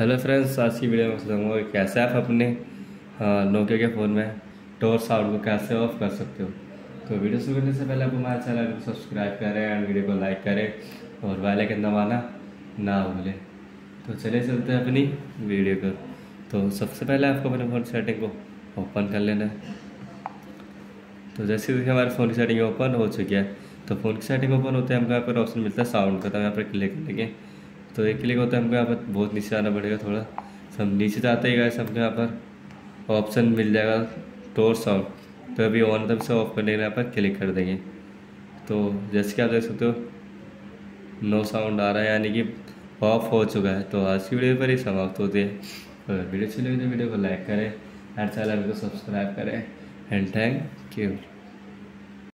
Hello friends, आज की video में समझाऊंगा कि कैसे आप अपने नोकिया के फ़ोन में टोर साउंड को कैसे ऑफ कर सकते हो। तो वीडियो शुरू करने से पहले आप हमारे चैनल को सब्सक्राइब करें एंड वीडियो को लाइक करें और बेल आइकन दबाना ना भूलें। तो चलिए चलते हैं अपनी वीडियो को। तो सबसे पहले आपको अपने फ़ोन की सेटिंग को ओपन कर लेना है। तो जैसे देखिए हमारे फ़ोन की सेटिंग ओपन हो चुकी है। तो फ़ोन की सेटिंग ओपन होते हैं हमको यहाँ पर ऑप्शन मिलता है साउंड का, तो यहाँ पर क्लिक कर लेंगे। तो एक क्लिक होता है हमको यहाँ पर बहुत नीचे आना पड़ेगा थोड़ा। तो हम नीचे जाते ही गाइस हमको यहाँ पर ऑप्शन मिल जाएगा टोर साउंड। तो अभी ऑन तब से ऑफ करने के लिए यहाँ पर क्लिक कर देंगे। तो जैसे कि आप देख सकते हो नो साउंड आ रहा है, यानी कि ऑफ हो चुका है। तो आज की वीडियो पर ही समाप्त होती है। अगर वीडियो अच्छी लगी तो वीडियो को लाइक करें, हर चैनल को सब्सक्राइब करें एंड थैंक यू।